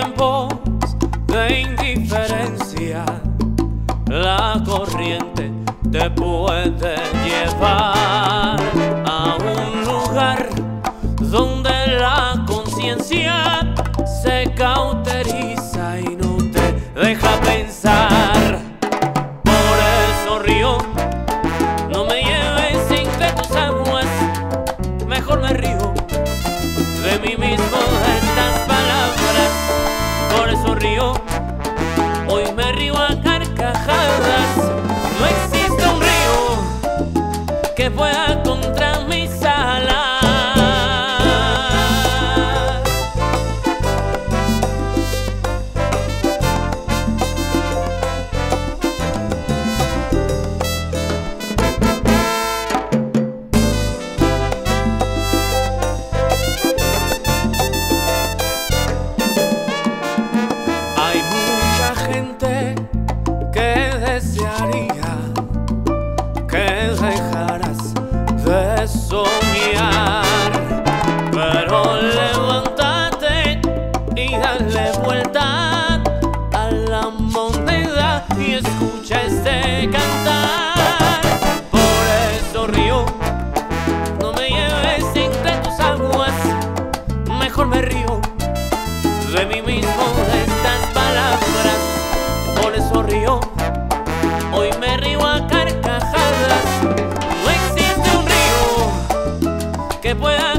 tiempos de indiferencia, la corriente te puede llevar a un lugar donde la conciencia se cauteriza y no te deja pensar. Por eso, río, no me lleves sin de tus aguas, mejor me río de mí mismo, de estas palabras. Por eso, río, hoy me río a carcajadas. No existe un río que pueda contra mis alas. Hay mucha gente que desearía que dejaras de soñar, pero levántate y dale vuelta a la moneda y escucha este cantar. Por eso, río, no me lleves sin de tus aguas, mejor me río de mí mismo, de estas palabras. Por eso, río, hoy me río a carcajadas. No existe un río que pueda